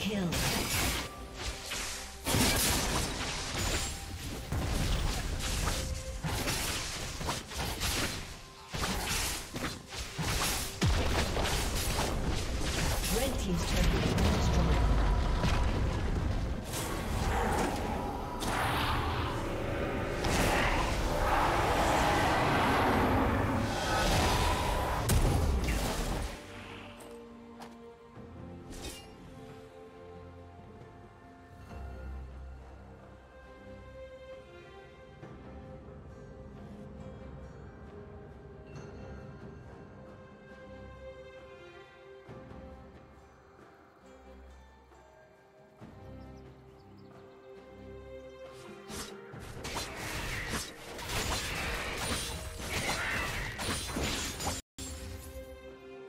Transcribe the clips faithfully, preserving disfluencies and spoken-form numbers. Kill.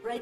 The